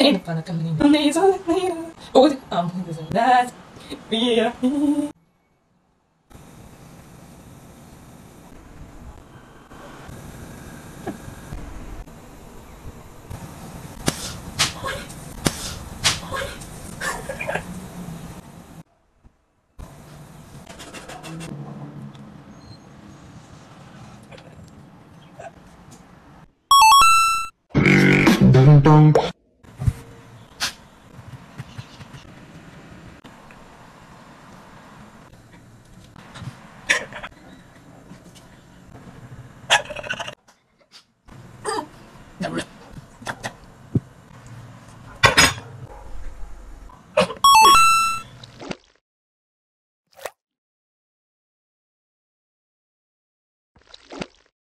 Ain't a fun of coming in. That's